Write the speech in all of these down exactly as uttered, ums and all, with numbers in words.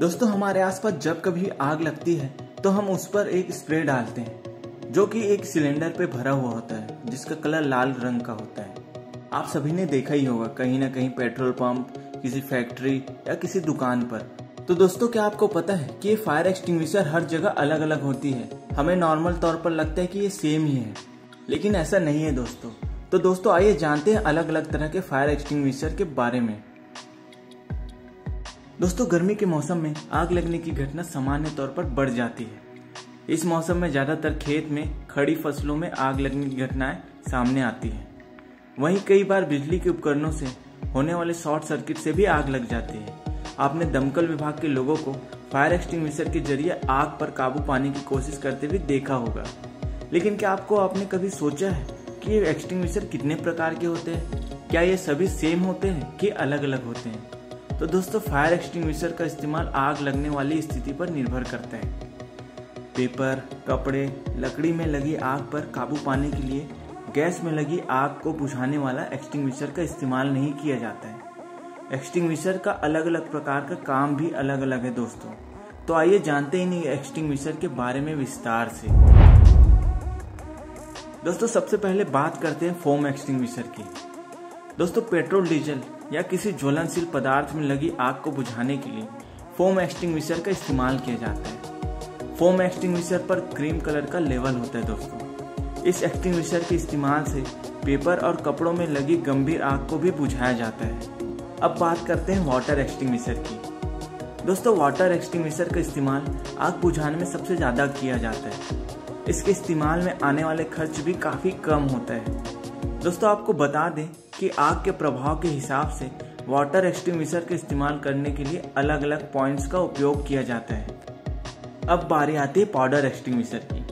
दोस्तों, हमारे आसपास जब कभी आग लगती है तो हम उस पर एक स्प्रे डालते हैं जो कि एक सिलेंडर पे भरा हुआ होता है जिसका कलर लाल रंग का होता है। आप सभी ने देखा ही होगा कहीं ना कहीं पेट्रोल पंप, किसी फैक्ट्री या किसी दुकान पर। तो दोस्तों, क्या आपको पता है कि ये फायर एक्सटिंग्विशर हर जगह अलग अलग होती है। हमें नॉर्मल तौर पर लगता है कि ये सेम ही है, लेकिन ऐसा नहीं है दोस्तों। तो दोस्तों, आइए जानते हैं अलग अलग तरह के फायर एक्सटिंग्विशर के बारे में। दोस्तों, गर्मी के मौसम में आग लगने की घटना सामान्य तौर पर बढ़ जाती है। इस मौसम में ज्यादातर खेत में खड़ी फसलों में आग लगने की घटनाएं सामने आती है। वहीं कई बार बिजली के उपकरणों से होने वाले शॉर्ट सर्किट से भी आग लग जाती है। आपने दमकल विभाग के लोगों को फायर एक्सटिंग्विशर के जरिए आग पर काबू पाने की कोशिश करते हुए देखा होगा, लेकिन क्या आपको आपने कभी सोचा है कि ये एक्सटिंग्विशर कितने प्रकार के होते हैं? क्या ये सभी सेम होते हैं कि अलग अलग होते हैं? तो दोस्तों, फायर एक्सटिंग्विशर का इस्तेमाल आग लगने वाली स्थिति पर निर्भर करता है। पेपर, कपड़े, लकड़ी में लगी आग पर काबू पाने के लिए गैस में लगी आग को बुझाने वाला एक्सटिंग्विशर का इस्तेमाल नहीं किया जाता है। एक्सटिंग्विशर का अलग अलग प्रकार का काम भी अलग अलग है दोस्तों। तो आइए जानते हैं इन एक्सटिंग्विशर के बारे में विस्तार से। दोस्तों, सबसे पहले बात करते हैं फोम एक्सटिंग्विशर की। दोस्तों, पेट्रोल, डीजल या किसी ज्वलनशील पदार्थ में लगी आग को बुझाने के लिए फोम एक्सटिंग्विशर का इस्तेमाल किया जाता है। फोम एक्सटिंग्विशर पर क्रीम कलर का लेवल होता है दोस्तों। इस एक्सटिंग्विशर के इस्तेमाल से पेपर और कपड़ों में लगी गंभीर आग को भी बुझाया जाता है। अब बात करते हैं वाटर एक्सटिंग्विशर की। दोस्तों, वाटर एक्सटिंग्विशर का इस्तेमाल आग बुझाने में सबसे ज़्यादा किया जाता है। इसके इस्तेमाल में आने वाले खर्च भी काफ़ी कम होता है। दोस्तों, आपको बता दें कि आग के प्रभाव के हिसाब से वाटर एक्सटिंग्विशर का इस्तेमाल करने के लिए अलग अलग पॉइंट्स का उपयोग किया जाता है। अब बारी आती है पाउडर एक्सटिंग्विशर की।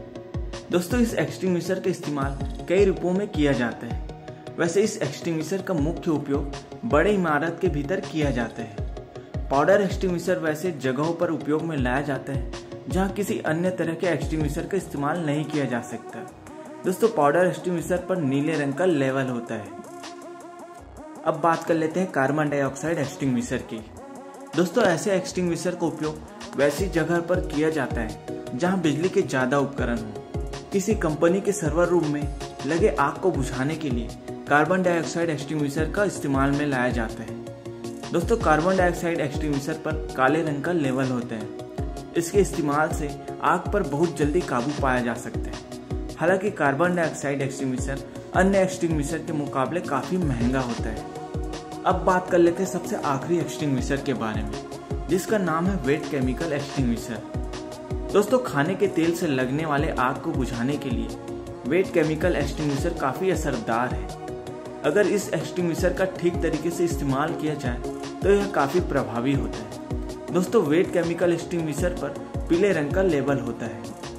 दोस्तों, इस एक्सटिंग्विशर का इस्तेमाल कई रूपों में किया जाता है। वैसे इस एक्सटिंग्विशर का मुख्य उपयोग बड़े इमारत के भीतर किया जाता है। पाउडर एक्सटिंग्विशर वैसे जगहों पर उपयोग में लाया जाता है जहाँ किसी अन्य तरह के एक्सटिंग्विशर का इस्तेमाल नहीं किया जा सकता। दोस्तों, पाउडर एक्सटिंग्विशर पर नीले रंग का लेवल होता है। अब बात कर लेते हैं कार्बन डाइऑक्साइड एक्सटिंग्विशर की। दोस्तों, ऐसे एक्सटिंग्विशर का उपयोग वैसी जगह पर किया जाता है जहां बिजली के ज़्यादा उपकरण हों। किसी कंपनी के सर्वर रूम में लगे आग को बुझाने के लिए कार्बन डाइऑक्साइड एक्सटिंग्विशर का इस्तेमाल में लाया जाता है। दोस्तों, कार्बन डाइऑक्साइड एक्सटिंग्विशर पर काले रंग का लेवल होता है। इसके इस्तेमाल से आग पर बहुत जल्दी काबू पाया जा सकता है। हालांकि कार्बन डाइऑक्साइड एक्सटिंग्विशर अन्य एक्सटिंग्विशर के मुकाबले काफ़ी महंगा होता है। अब बात कर लेते हैं सबसे आखिरी एक्सटिंग्विशर के बारे में, जिसका नाम है वेट केमिकल एक्सटिंग्विशर। दोस्तों, खाने के तेल से लगने वाले आग को बुझाने के लिए वेट केमिकल एक्सटिंग्विशर काफ़ी असरदार है। अगर इस एक्सटिंग्विशर का ठीक तरीके से इस्तेमाल किया जाए तो यह काफ़ी प्रभावी होता है। दोस्तों, वेट केमिकल एक्सटिंग्विशर पर पीले रंग का लेबल होता है।